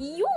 ¡Yu!